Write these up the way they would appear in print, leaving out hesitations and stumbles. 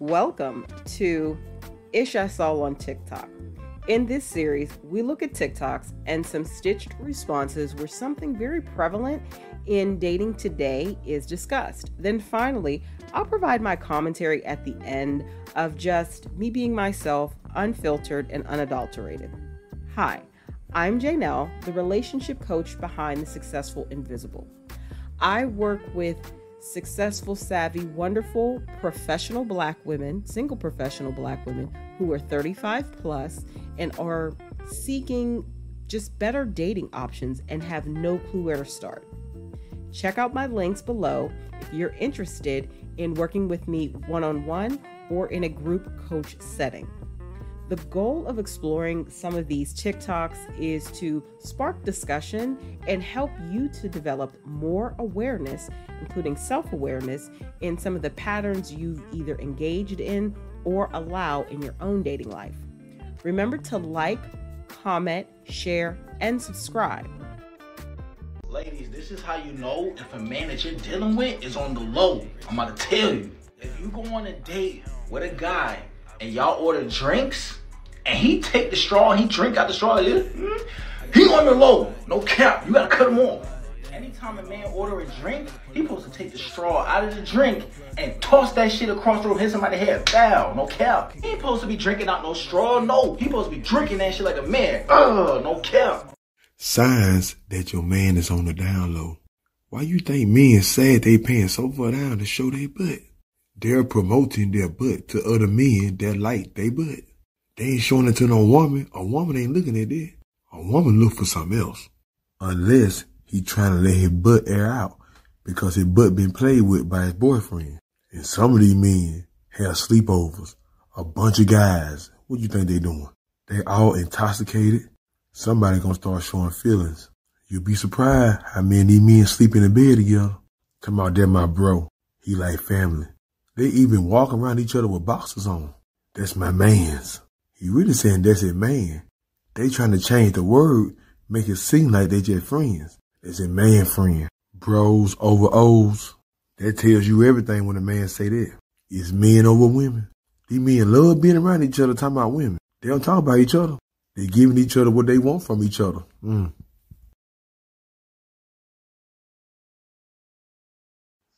Welcome to Ish I Saw on TikTok. In this series, we look at TikToks and some stitched responses where something very prevalent in dating today is discussed. Then finally, I'll provide my commentary at the end of just me being myself, unfiltered and unadulterated. Hi, I'm Janelle, the relationship coach behind The Successful Invisible. I work with successful, savvy, wonderful, professional Black women, single professional Black women who are 35 plus and are seeking just better dating options and have no clue where to start. Check out my links below if you're interested in working with me one-on-one or in a group coach setting. The goal of exploring some of these TikToks is to spark discussion and help you to develop more awareness, including self-awareness, in some of the patterns you've either engaged in or allow in your own dating life. Remember to like, comment, share, and subscribe. Ladies, this is how you know if a man that you're dealing with is on the low. I'm about to tell you. If you go on a date with a guy and y'all order drinks, and he take the straw and he drink out the straw, he on the low, no cap. You gotta cut him off. Anytime a man order a drink, he supposed to take the straw out of the drink and toss that shit across the room, hit somebody's head, foul, no cap. He ain't supposed to be drinking out no straw, no. He supposed to be drinking that shit like a man, no cap. Signs that your man is on the down low. Why you think men sad they paying so far down to show their butt? They're promoting their butt to other men that like their butt. They ain't showing it to no woman. A woman ain't looking at that. A woman look for something else. Unless he trying to let his butt air out because his butt been played with by his boyfriend. And some of these men have sleepovers. A bunch of guys. What do you think they doing? They all intoxicated. Somebody gonna start showing feelings. You'll be surprised how many of these men sleep in the bed together. Come out there, my bro. He like family. They even walk around each other with boxers on. That's my man's. He really saying that's his man. They trying to change the word, make it seem like they just friends. That's a man friend. Bros over O's. That tells you everything when a man say that. It's men over women. These men love being around each other talking about women. They don't talk about each other. They giving each other what they want from each other.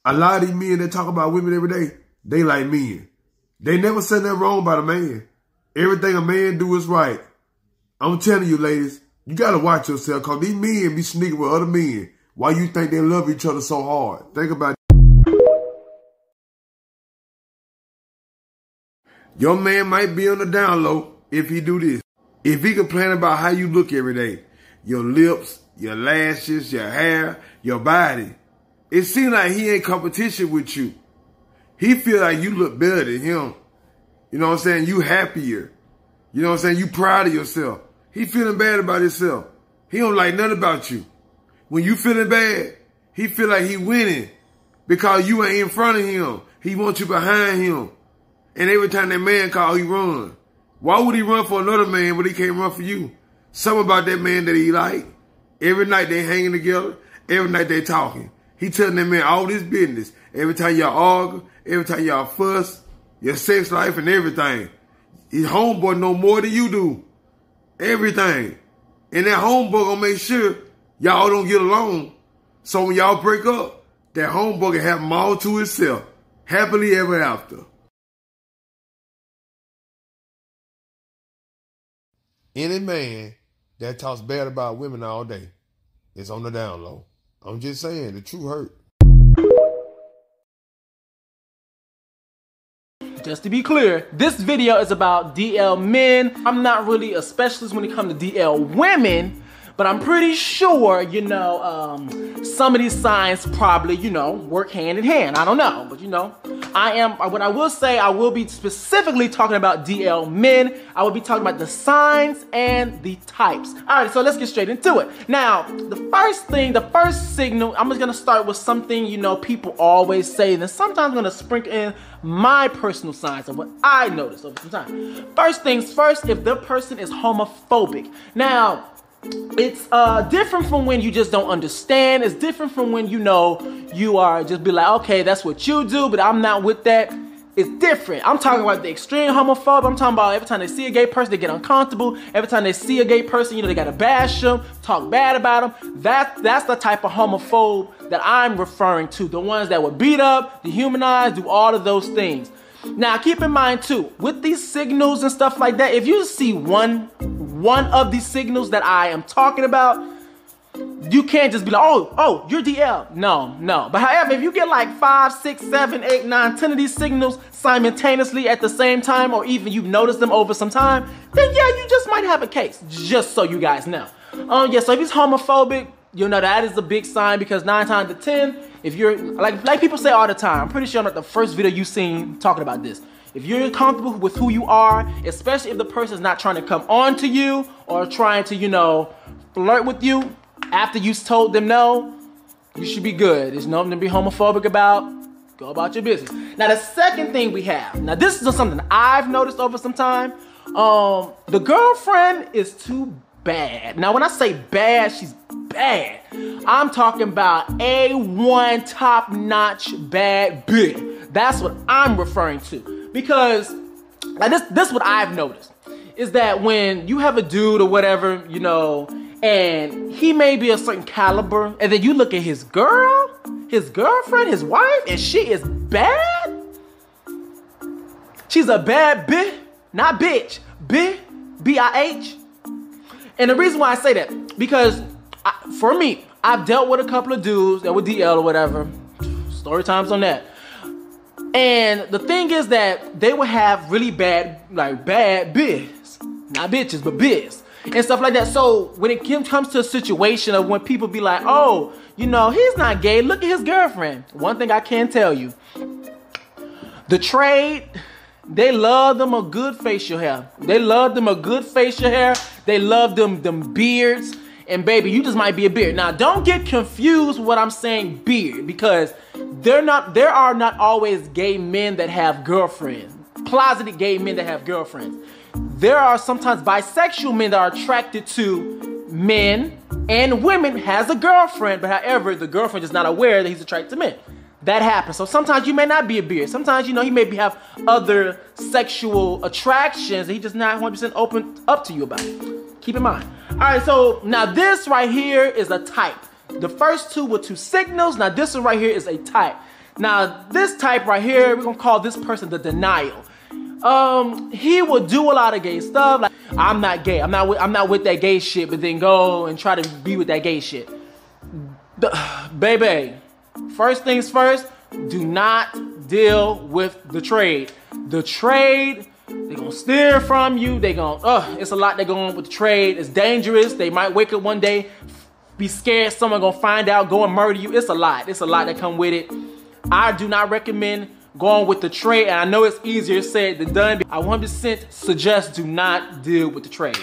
A lot of these men that talk about women every day, they like men. They never said nothing wrong about a man. Everything a man do is right. I'm telling you, ladies, you got to watch yourself because these men be sneaking with other men. Why you think they love each other so hard? Think about it. Your man might be on the down low if he do this. If he complain about how you look every day, your lips, your lashes, your hair, your body, it seems like he ain't competition with you. He feel like you look better than him. You know what I'm saying? You happier. You know what I'm saying? You proud of yourself. He feeling bad about himself. He don't like nothing about you. When you feeling bad, he feel like he winning because you ain't in front of him. He wants you behind him. And every time that man call, he run. Why would he run for another man when he can't run for you? Something about that man that he like. Every night they hanging together. Every night they talking. He telling that man all this business. Every time y'all argue, every time y'all fuss, your sex life and everything. His homeboy know more than you do. Everything. And that homeboy gonna make sure y'all don't get along. So when y'all break up, that homeboy can have them all to himself. Happily ever after. Any man that talks bad about women all day is on the down low. I'm just saying, the truth hurt. Just to be clear, this video is about DL men. I'm not really a specialist when it comes to DL women, but I'm pretty sure, some of these signs probably, work hand in hand. I don't know, but what I will say, I will be specifically talking about DL men. I will be talking about the signs and the types. All right, so let's get straight into it. Now, the first signal, I'm just gonna start with something, people always say, and then sometimes I'm gonna sprinkle in my personal signs of what I noticed over some time. First things first, if the person is homophobic. Now, it's different from when you just don't understand. It's different from when you are just be like, okay, that's what you do, but I'm not with that. It's different. I'm talking about the extreme homophobe. I'm talking about every time they see a gay person, they get uncomfortable. Every time they see a gay person, you know, they gotta bash them, talk bad about them. That's the type of homophobe that I'm referring to. The ones that would beat up, dehumanize, do all of those things. Now, keep in mind too, with these signals and stuff like that, if you see one of these signals that I am talking about, you can't just be like, oh, you're DL. No. But however, if you get like 5, 6, 7, 8, 9, 10 of these signals simultaneously at the same time, or even you've noticed them over some time, then yeah, you just might have a case, just so you guys know. Yeah, so if he's homophobic, you know, that is a big sign, because 9 times out of 10, if you're, like people say all the time, I'm pretty sure not the first video you've seen talking about this. If you're comfortable with who you are, especially if the person's not trying to come on to you or trying to, you know, flirt with you, after you told them no, you should be good. There's nothing to be homophobic about. Go about your business. Now, the second thing we have. Now, this is something I've noticed over some time. The girlfriend is too bad. Now, when I say bad, she's bad. I'm talking about A1 top-notch bad bitch. That's what I'm referring to. Because like this is what I've noticed. Is that when you have a dude or whatever, you know, and he may be a certain caliber, and then you look at his girl, his girlfriend, his wife, and she is bad. She's a bad bitch, not bitch, B-I-H. And the reason why I say that, because for me, I've dealt with a couple of dudes that were DL or whatever, story times on that. And the thing is that they would have really bad, like bad biz, not bitches, but biz. And stuff like that. So when it comes to a situation of when people be like, oh, you know, he's not gay, look at his girlfriend. One thing I can tell you, the trade, they love them a good facial hair. They love them a good facial hair. They love them beards. And baby, you just might be a beard. Now, don't get confused with what I'm saying beard, because there are not always gay men that have girlfriends. Closeted gay men that have girlfriends. There are sometimes bisexual men that are attracted to men and women, has a girlfriend, but however, the girlfriend is not aware that he's attracted to men. That happens. So sometimes you may not be a beard. Sometimes, you know, he may have other sexual attractions that he just not 100% open up to you about. Keep in mind. All right, so now this right here is a type. The first two were two signals. Now this one right here is a type. Now this type right here, we're going to call this person the denial. He will do a lot of gay stuff. Like, I'm not gay. I'm not with that gay shit, but then go and try to be with that gay shit. Baby, first things first, do not deal with the trade. The trade, they're gonna steer from you. They're gonna, it's a lot that going on with the trade. It's dangerous. They might wake up one day, be scared someone gonna find out, go and murder you. It's a lot. It's a lot that come with it. I do not recommend going with the trade, and I know it's easier said than done, but I 100% suggest do not deal with the trade,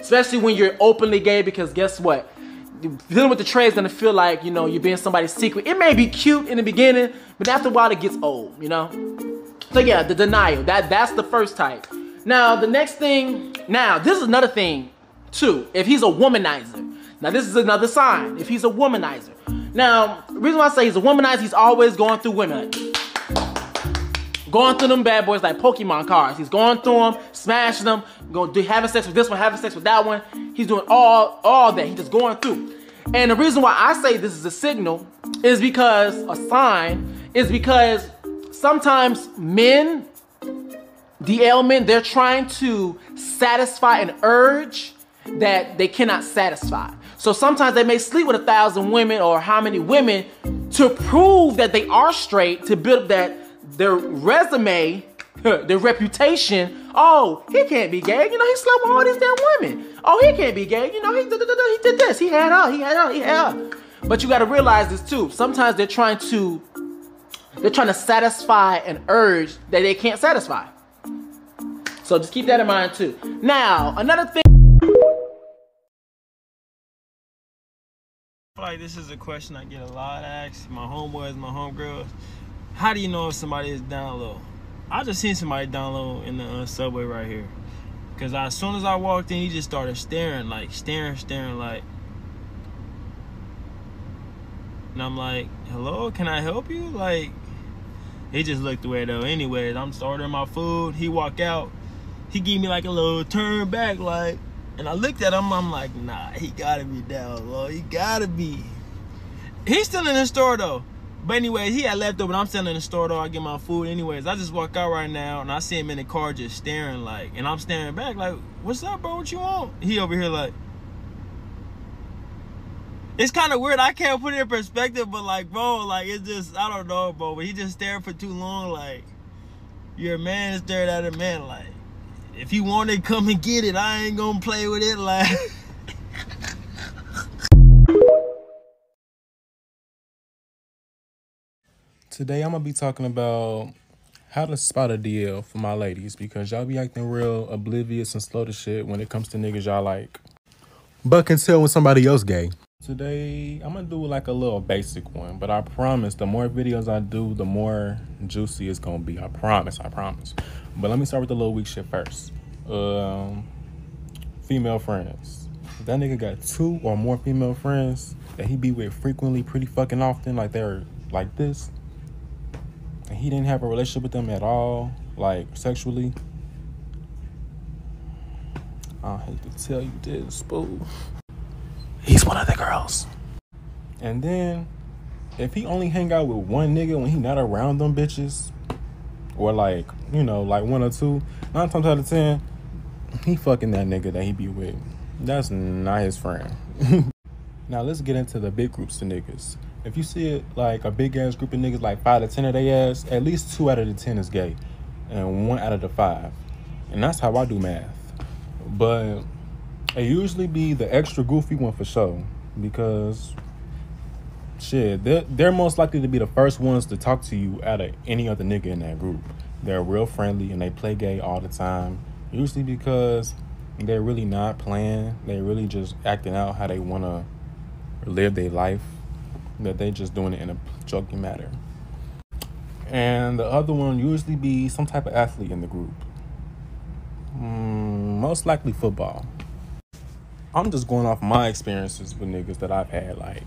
especially when you're openly gay, because guess what? Dealing with the trade is going to feel like, you know, you're being somebody's secret. It may be cute in the beginning, but after a while it gets old, you know? So yeah, the denial, that's the first type. Now, the next thing, now, this is another thing, too, if he's a womanizer. Now, this is another sign, if he's a womanizer. Now, the reason why I say he's a womanizer, he's always going through women. Going through them bad boys like Pokemon cards. He's going through them, smashing them, having sex with this one, having sex with that one. He's doing all that. He's just going through. And the reason why I say this is a signal is because, a sign, is because sometimes men, DL men, they're trying to satisfy an urge that they cannot satisfy. So sometimes they may sleep with 1,000 women or how many women to prove that they are straight, to build up that their resume, their reputation. Oh, he can't be gay. You know, he slept with all these damn women. Oh, he can't be gay. You know, he did this. He had her. He had her. He had her. But you got to realize this too. Sometimes they're trying to satisfy an urge that they can't satisfy. So just keep that in mind too. Now, another thing. Like, this is a question I get a lot asked. My homeboys, my homegirls. How do you know if somebody is down low? I just seen somebody down low in the subway right here. Because as soon as I walked in, he just started staring, like staring, like. And I'm like, hello, can I help you? Like, He just looked away though. Anyways, I'm just ordering my food. He walked out. He gave me like a little turn back, like, and I looked at him. I'm like, nah, he gotta be down low. He gotta be. He's still in the store though. But anyways, he had left though, but I'm still in the store though. I get my food. Anyways, I just walk out right now and I see him in the car just staring like, and I'm staring back like, what's up, bro? What you want? He over here like, it's kind of weird. I can't put it in perspective, but like, bro, like, it's just, I don't know, bro. But he just stared for too long. Like, your man is staring at a man. Like, if you want it, come and get it. I ain't gonna play with it. Like, today I'm gonna be talking about how to spot a DL for my ladies, because y'all be acting real oblivious and slow to shit when it comes to niggas y'all like, but can tell when somebody else gay. Today, I'm gonna do like a little basic one, but I promise the more videos I do, the more juicy it's gonna be. I promise. But let me start with the little weak shit first. Female friends. If that nigga got 2 or more female friends that he be with frequently, pretty fucking often, like they're like this, and he didn't have a relationship with them at all, like sexually. I hate to tell you this, boo. He's one of the girls. And then, if he only hang out with one nigga when he not around them bitches, or like, you know, like 1 or 2, 9 times out of 10, he fucking that nigga that he be with. That's not his friend. Now let's get into the big groups of niggas. If you see it like a big ass group of niggas, like 5 to 10 of their ass, at least 2 out of the 10 is gay, and 1 out of the 5. And that's how I do math. But it usually be the extra goofy one for sure, because shit, they're most likely to be the first ones to talk to you out of any other nigga in that group. They're real friendly and they play gay all the time, usually because they're really not playing. They really just acting out how they want to live their life, that they just doing it in a joking matter. And the other one usually be some type of athlete in the group, most likely football. I'm just going off my experiences with niggas that I've had. Like,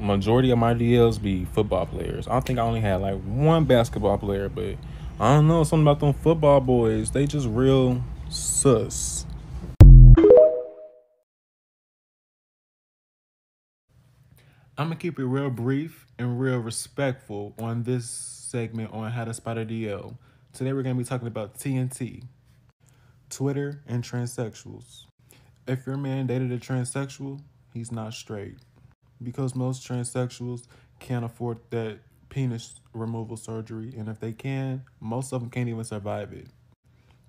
majority of my DLs be football players. I think I only had like 1 basketball player, but I don't know, something about them football boys, they just real sus. I'm gonna keep it real brief and real respectful on this segment on how to spot a DL. Today we're gonna be talking about TNT, Twitter, and transsexuals. If your man dated a transsexual, he's not straight, because most transsexuals can't afford that penis removal surgery, and if they can, most of them can't even survive it.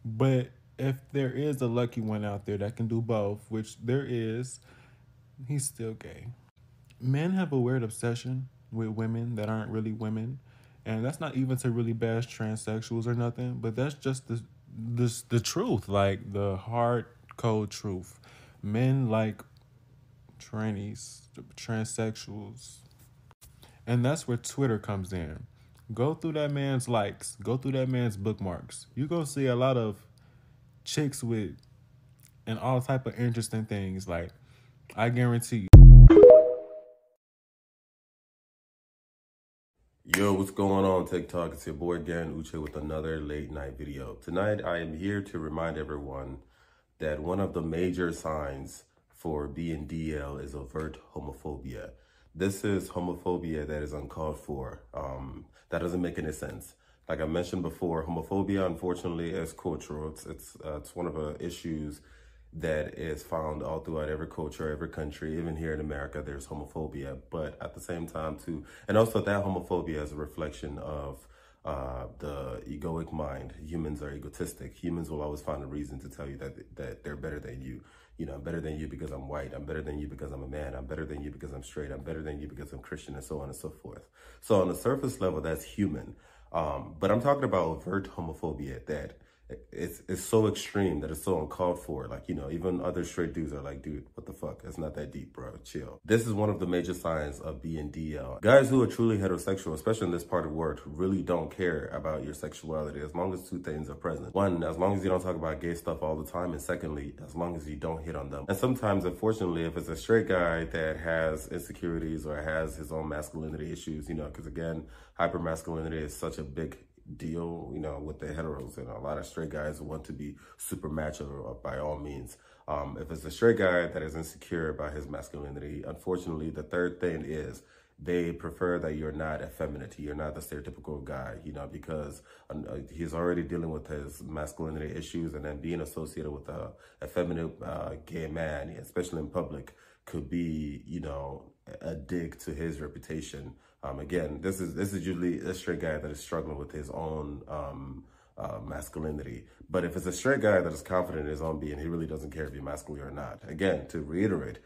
But if there is a lucky one out there that can do both, which there is, he's still gay. Men have a weird obsession with women that aren't really women, and that's not even to really bash transsexuals or nothing, but that's just the truth, like the hard, cold truth. Men like trannies, transsexuals. And that's where Twitter comes in. Go through that man's likes. Go through that man's bookmarks. You're going to see a lot of chicks with and all type of interesting things. Like, I guarantee you. Yo, what's going on, TikTok? It's your boy, Darren Uche, with another late night video. Tonight, I am here to remind everyone that one of the major signs for being DL is overt homophobia. This is homophobia that is uncalled for. That doesn't make any sense. Like I mentioned before, homophobia, unfortunately, is cultural. It's one of the issues that is found all throughout every culture, every country. Even here in America, there's homophobia. But at the same time, too, and also that homophobia is a reflection of the egoic mind. Humans are egotistic. Humans will always find a reason to tell you that they're better than you. You know, I'm better than you because I'm white. I'm better than you because I'm a man. I'm better than you because I'm straight. I'm better than you because I'm Christian, and so on and so forth. So on the surface level, that's human. But I'm talking about overt homophobia that it's so extreme that it's so uncalled for. Like, you know, even other straight dudes are like, dude, what the fuck? It's not that deep, bro. Chill. This is one of the major signs of being DL. Guys who are truly heterosexual, especially in this part of work, really don't care about your sexuality as long as two things are present. One, as long as you don't talk about gay stuff all the time. And secondly, as long as you don't hit on them. And sometimes, unfortunately, if it's a straight guy that has insecurities or has his own masculinity issues, you know, because again, hypermasculinity is such a big deal, you know, with the heteros, and a lot of straight guys want to be super macho by all means. If it's a straight guy that is insecure about his masculinity, unfortunately, the third thing is they prefer that you're not effeminate, you're not the stereotypical guy, you know, because he's already dealing with his masculinity issues, and then being associated with a effeminate gay man, especially in public, could be, you know, a dig to his reputation. Again, this is usually a straight guy that is struggling with his own masculinity. But if it's a straight guy that is confident in his own being, he really doesn't care if you're masculine or not. Again, to reiterate,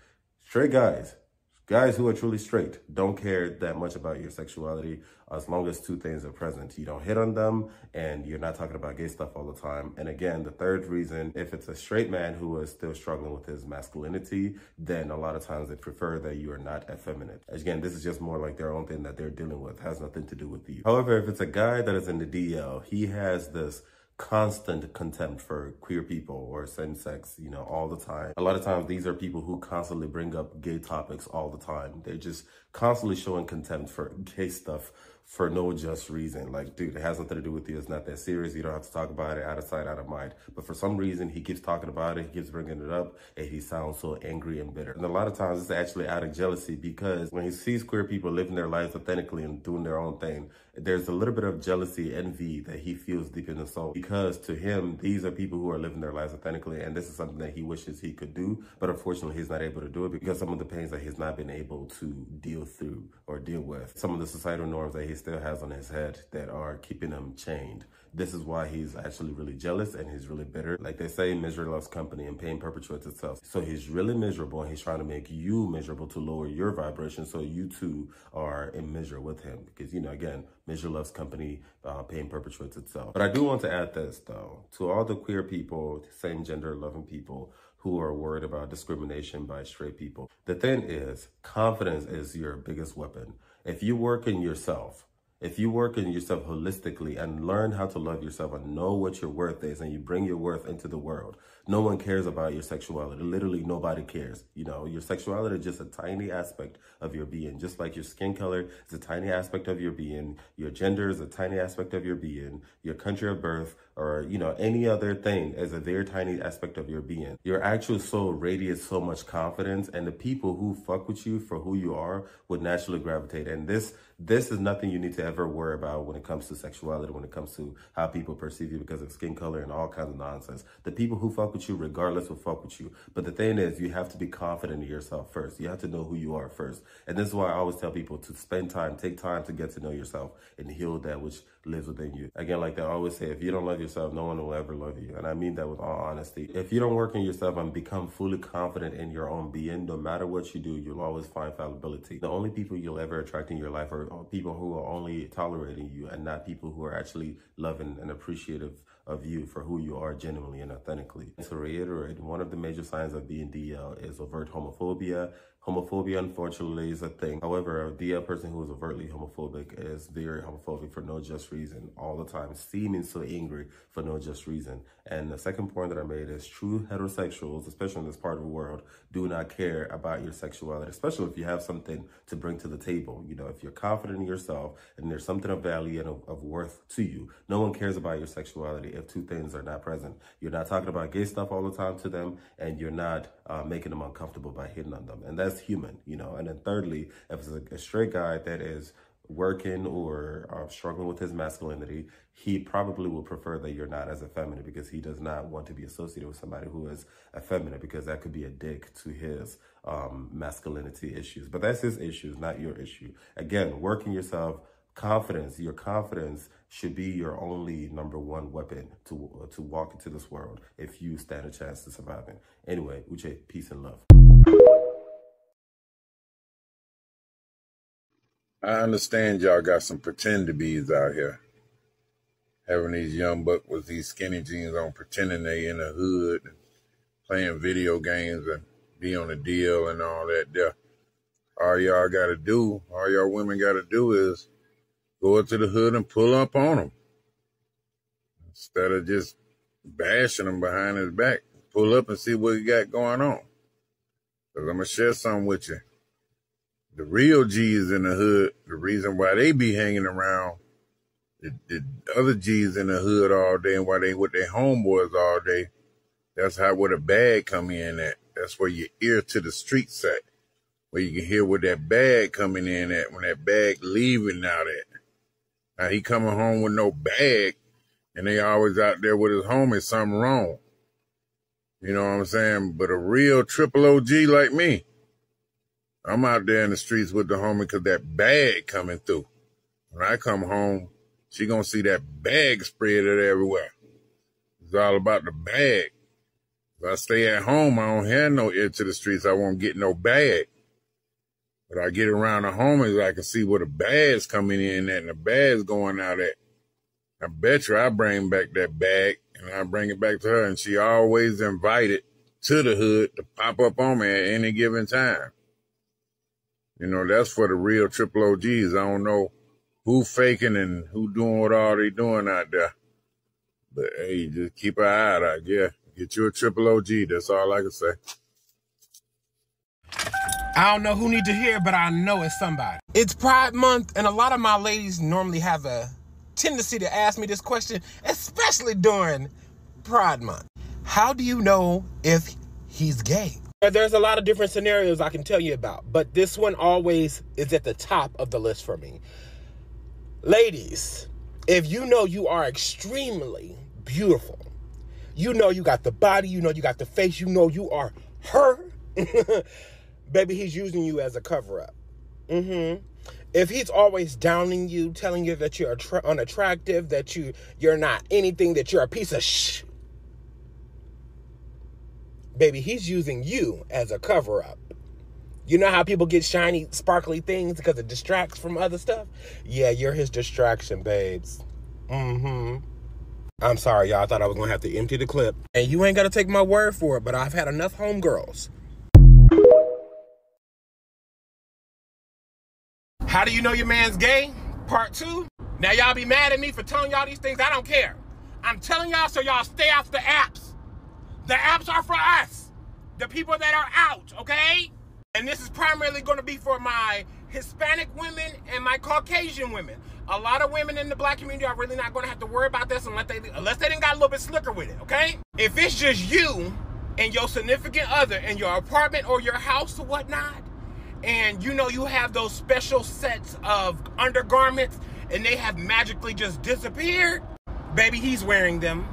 straight guys who are truly straight don't care that much about your sexuality as long as two things are present. You don't hit on them, and you're not talking about gay stuff all the time. And again, the third reason, if it's a straight man who is still struggling with his masculinity, then a lot of times they prefer that you are not effeminate. Again, this is just more like their own thing that they're dealing with. It has nothing to do with you. However, if it's a guy that is in the DL, he has this constant contempt for queer people or same sex, you know, all the time. A lot of times these are people who constantly bring up gay topics all the time. They're just constantly showing contempt for gay stuff for no just reason. Like, dude, it has nothing to do with you. It's not that serious. You don't have to talk about it. Out of sight, out of mind. But for some reason, he keeps talking about it. He keeps bringing it up, and he sounds so angry and bitter. And a lot of times, it's actually out of jealousy, because when he sees queer people living their lives authentically and doing their own thing, there's a little bit of jealousy, envy that he feels deep in his soul, because to him, these are people who are living their lives authentically, and this is something that he wishes he could do, but unfortunately, he's not able to do it because some of the pains that he's not been able to deal through or deal with, some of the societal norms that he still has on his head that are keeping him chained. This is why he's actually really jealous, and he's really bitter. Like they say, misery loves company and pain perpetuates itself. So he's really miserable, and he's trying to make you miserable to lower your vibration so you too are in measure with him. Because, you know, again, misery loves company, pain perpetuates itself. But I do want to add this, though, to all the queer people, same gender loving people who are worried about discrimination by straight people. The thing is, confidence is your biggest weapon. If you work in yourself holistically and learn how to love yourself and know what your worth is, and you bring your worth into the world, no one cares about your sexuality. Literally, nobody cares. You know, your sexuality is just a tiny aspect of your being, just like your skin color is a tiny aspect of your being, your gender is a tiny aspect of your being, your country of birth, or, you know, any other thing is a very tiny aspect of your being. Your actual soul radiates so much confidence, and the people who fuck with you for who you are would naturally gravitate. And this is nothing you need to ever worry about when it comes to sexuality, when it comes to how people perceive you because of skin color and all kinds of nonsense. The people who fuck with you regardless will fuck with you. But the thing is, you have to be confident in yourself first. You have to know who you are first. And this is why I always tell people to spend time, take time to get to know yourself and heal that which lives within you. Again, like they always say, if you don't love yourself, no one will ever love you. And I mean that with all honesty. If you don't work on yourself and become fully confident in your own being, no matter what you do, you'll always find fallibility. The only people you'll ever attract in your life are people who are only tolerating you and not people who are actually loving and appreciative of you for who you are genuinely and authentically. And to reiterate, one of the major signs of being DL is overt homophobia. Homophobia, unfortunately, is a thing. However, a DL person who is overtly homophobic is very homophobic for no just reason all the time, seeming so angry for no just reason. And the second point that I made is true heterosexuals, especially in this part of the world, do not care about your sexuality, especially if you have something to bring to the table. You know, if you're confident in yourself and there's something of value and of worth to you, no one cares about your sexuality if two things are not present. You're not talking about gay stuff all the time to them, and you're not making them uncomfortable by hitting on them. And that's human, you know. And then thirdly, if it's a straight guy that is working or struggling with his masculinity, he probably will prefer that you're not as effeminate because he does not want to be associated with somebody who is effeminate, because that could be a dig to his masculinity issues. But that's his issues, not your issue. Again, working yourself, confidence, your confidence should be your only number one weapon to walk into this world if you stand a chance to survive it. Anyway, Uche, peace and love. I understand y'all got some pretend to be's out here. having these young bucks with these skinny jeans on, pretending they in the hood and playing video games and be on the deal and all that there. All y'all women got to do is go into the hood and pull up on them. Instead of just bashing them behind his back, pull up and see what he got going on. Because I'm going to share something with you. The real G's in the hood, the reason why they be hanging around the other G's in the hood all day and why they with their homeboys all day, that's how where the bag come in at. That's where your ear to the streets at, where you can hear where that bag coming in at, when that bag leaving out at. Now, he coming home with no bag, and they always out there with his homie, something wrong. You know what I'm saying? But a real triple OG like me, I'm out there in the streets with the homie because that bag coming through. When I come home, she going to see that bag spread it everywhere. It's all about the bag. If I stay at home, I don't have no ear to the streets. I won't get no bag. But I get around the homies, I can see where the bag's coming in at and the bag's going out at. I bet you I bring back that bag and I bring it back to her, and she always invited to the hood to pop up on me at any given time. You know, that's for the real triple OGs. I don't know who faking and who doing what all they doing out there. But hey, just keep an eye out, I guess. Get you a triple OG. That's all I can say. I don't know who need to hear, but I know it's somebody. It's Pride Month, and a lot of my ladies normally have a tendency to ask me this question, especially during Pride Month. How do you know if he's gay? There's a lot of different scenarios I can tell you about, but this one always is at the top of the list for me. Ladies, if you know you are extremely beautiful, you know you got the body, you know you got the face, you know you are her, baby, he's using you as a cover-up. If he's always downing you, telling you that you're unattractive, that you're not anything, that you're a piece of shh, baby, he's using you as a cover-up. You know how people get shiny, sparkly things because it distracts from other stuff? Yeah, you're his distraction, babes. I'm sorry, y'all. I thought I was going to have to empty the clip. And you ain't got to take my word for it, but I've had enough homegirls. How do you know your man's gay? Part 2. Now y'all be mad at me for telling y'all these things. I don't care. I'm telling y'all so y'all stay off the apps. The apps are for us, the people that are out, okay? And this is primarily going to be for my Hispanic women and my Caucasian women. A lot of women in the black community are really not going to have to worry about this unless they didn't got a little bit slicker with it, okay? If it's just you and your significant other in your apartment or your house or whatnot, and you know you have those special sets of undergarments and they have magically just disappeared, baby, he's wearing them,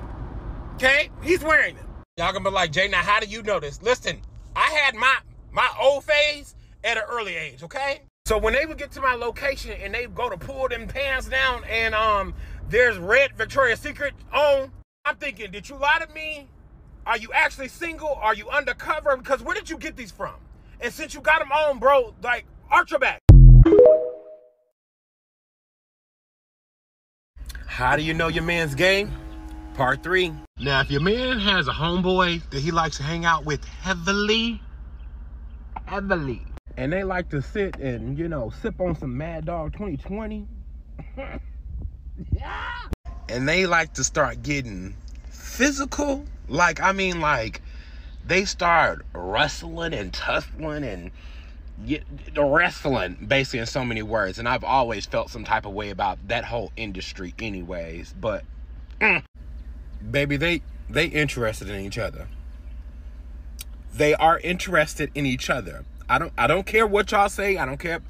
okay? He's wearing them. Y'all gonna be like, Jay, now how do you know this? Listen, I had my old phase at an early age, okay? So when they would get to my location and they go to pull them pants down and there's red Victoria's Secret on, I'm thinking, did you lie to me? Are you actually single? Are you undercover? Because where did you get these from? And since you got them on, bro, like, arch your back. How do you know your man's gay? Part 3. Now, if your man has a homeboy that he likes to hang out with heavily, and they like to sit and, you know, sip on some Mad Dog 2020. Yeah. And they like to start getting physical. Like, they start wrestling and tussling and wrestling, basically, in so many words. And I've always felt some type of way about that whole industry anyways. But, baby, they interested in each other. They are interested in each other. I don't care what y'all say. I don't care.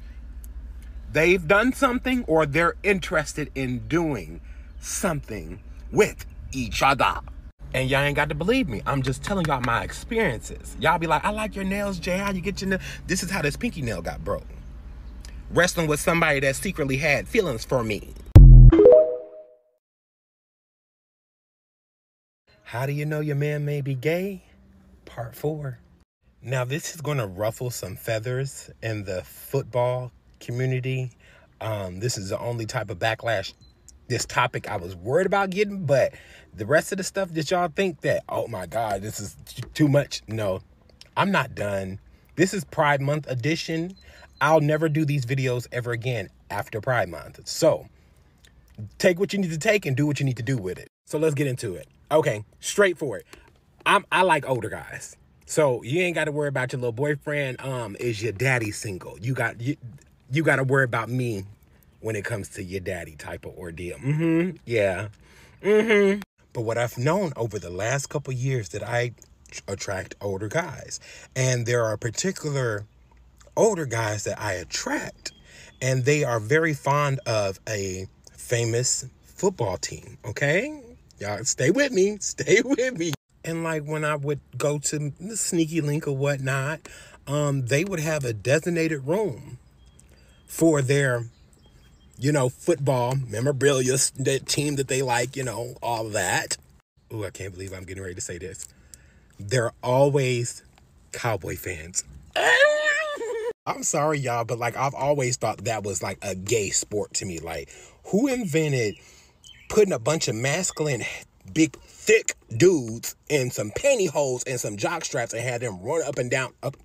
They've done something or they're interested in doing something with each other. And y'all ain't got to believe me. I'm just telling y'all my experiences. Y'all be like, I like your nails, Jay. How you get your nails? This is how this pinky nail got broke. Wrestling with somebody that secretly had feelings for me. How do you know your man may be gay? Part 4. Now, this is going to ruffle some feathers in the football community. This is the only type of backlash this topic I was worried about getting, but the rest of the stuff that y'all think that, oh my God, this is too much. No, I'm not done. This is Pride Month edition. I'll never do these videos ever again after Pride Month. So take what you need to take and do what you need to do with it. So let's get into it. Okay, straight for it. I like older guys. So you ain't got to worry about your little boyfriend. Is your daddy single? You got to worry about me when it comes to your daddy type of ordeal. Mm-hmm. Yeah. Mm-hmm. But what I've known over the last couple years that I attract older guys, and there are particular older guys that I attract, and they are very fond of a famous football team. Okay, y'all stay with me. And like when I would go to the Sneaky Link or whatnot, they would have a designated room for their, you know, football memorabilia, that team that they like, you know, all that. Oh, I can't believe I'm getting ready to say this. They're always Cowboy fans. I'm sorry, y'all, but like I've always thought that was like a gay sport to me. Like, who invented putting a bunch of masculine, big, thick dudes in some pantyhose and some jock straps and had them run up and down? Up.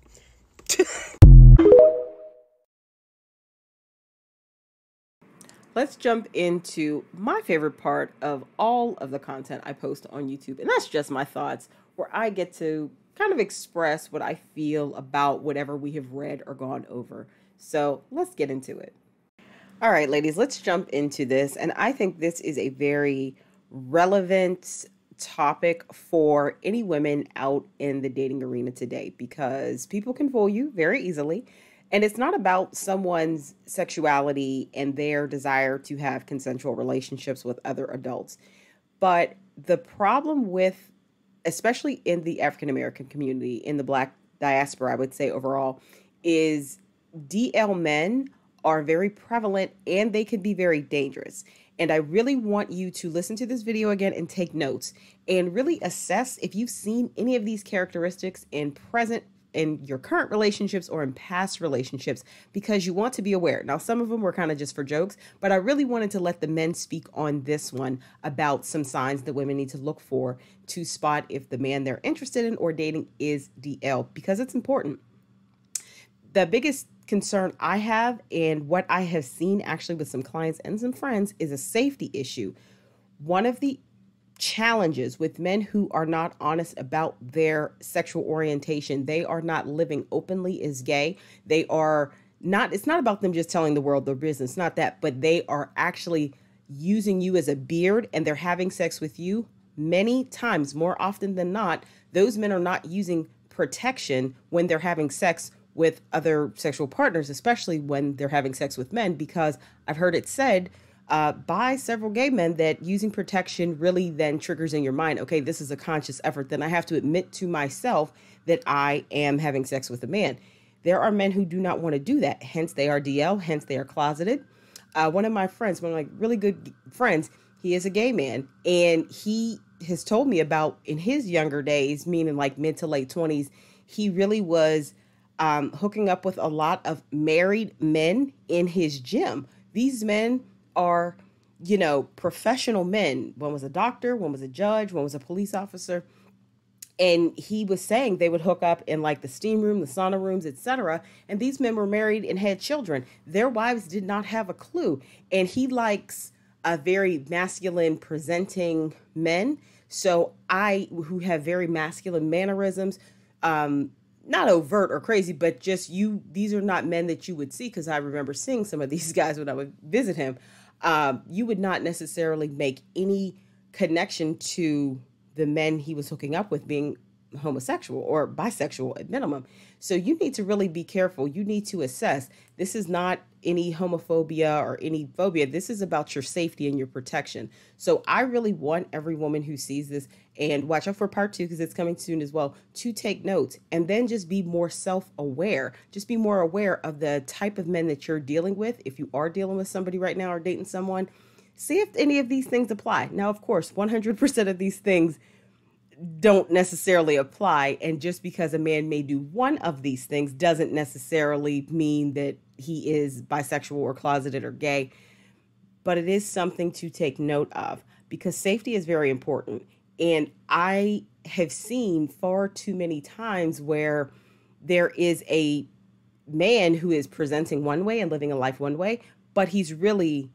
Let's jump into my favorite part of all of the content I post on YouTube, and that's just my thoughts, where I get to kind of express what I feel about whatever we have read or gone over. So let's get into it. All right, ladies, let's jump into this. And I think this is a very relevant topic for any women out in the dating arena today, because people can fool you very easily. And it's not about someone's sexuality and their desire to have consensual relationships with other adults. But the problem with, especially in the African-American community, in the Black diaspora, I would say overall, is DL men are very prevalent and they can be very dangerous. And I really want you to listen to this video again and take notes and really assess if you've seen any of these characteristics in your current relationships or in past relationships, because you want to be aware. Now, some of them were kind of just for jokes, but I really wanted to let the men speak on this one about some signs that women need to look for to spot if the man they're interested in or dating is DL, because it's important. The biggest concern I have, and what I have seen actually with some clients and some friends, is a safety issue. One of the challenges with men who are not honest about their sexual orientation, they are not living openly as gay. They are not, it's not about them just telling the world their business, not that, but they are actually using you as a beard and they're having sex with you many times, more often than not. Those men are not using protection when they're having sex with other sexual partners, especially when they're having sex with men, because I've heard it said by several gay men that using protection really then triggers in your mind, okay, this is a conscious effort. Then I have to admit to myself that I am having sex with a man. There are men who do not want to do that. Hence they are DL, hence they are closeted. One of my friends, one of my really good friends, he is a gay man. And he has told me about in his younger days, meaning like mid to late 20s, he really was hooking up with a lot of married men in his gym. These men are, you know, professional men. One was a doctor, one was a judge, one was a police officer. And he was saying they would hook up in like the steam room, the sauna rooms, etc. And these men were married and had children. Their wives did not have a clue. And he likes a very masculine presenting men. So I, who have very masculine mannerisms, not overt or crazy, but just you, these are not men that you would see, because I remember seeing some of these guys when I would visit him. You would not necessarily make any connection to the men he was hooking up with being homosexual or bisexual at minimum. So you need to really be careful. You need to assess. This is not any homophobia or any phobia. This is about your safety and your protection. So I really want every woman who sees this, and watch out for part 2, because it's coming soon as well, to take notes and then just be more self-aware. Just be more aware of the type of men that you're dealing with. If you are dealing with somebody right now or dating someone, see if any of these things apply. Now, of course, 100% of these things don't necessarily apply. And just because a man may do one of these things doesn't necessarily mean that he is bisexual or closeted or gay. but it is something to take note of because safety is very important. And I have seen far too many times where there is a man who is presenting one way and living a life one way, but he's really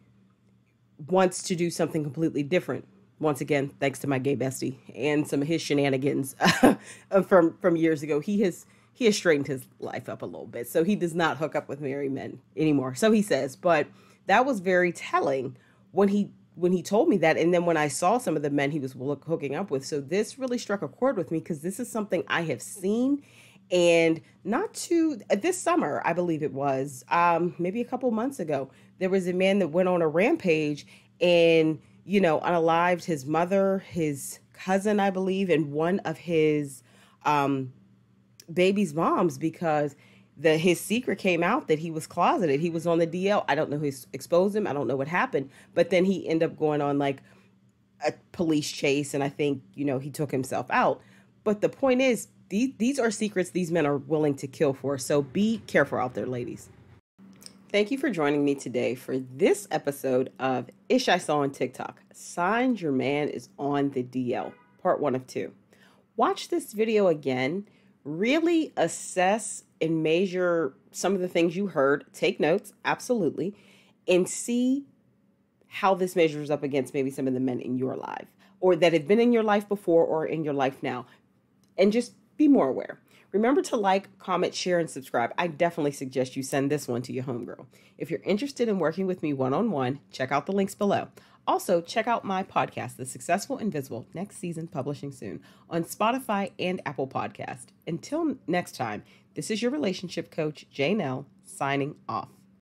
wants to do something completely different. Once again, thanks to my gay bestie and some of his shenanigans from years ago. He has straightened his life up a little bit. So he does not hook up with married men anymore. So he says, but that was very telling when he told me that. And then when I saw some of the men he was hooking up with. So this really struck a chord with me because this is something I have seen. And this summer, I believe it was, maybe a couple months ago, there was a man that went on a rampage and, you know, unalived his mother, his cousin, I believe, and one of his baby's moms because his secret came out that he was closeted. He was on the DL. I don't know who exposed him. I don't know what happened. But then he ended up going on like a police chase. And I think, you know, he took himself out. But the point is, these are secrets these men are willing to kill for. So be careful out there, ladies. Thank you for joining me today for this episode of Ish I Saw on TikTok. Signs Your Man is on the DL, part 1 of 2. Watch this video again. Really assess and measure some of the things you heard. Take notes, absolutely, and see how this measures up against maybe some of the men in your life or that have been in your life before or in your life now. And just be more aware. Remember to like, comment, share, and subscribe. I definitely suggest you send this one to your homegirl. If you're interested in working with me one-on-one, check out the links below. Also, check out my podcast, The Successful Invisible, next season publishing soon, on Spotify and Apple Podcast. Until next time, this is your relationship coach, Janelle, signing off.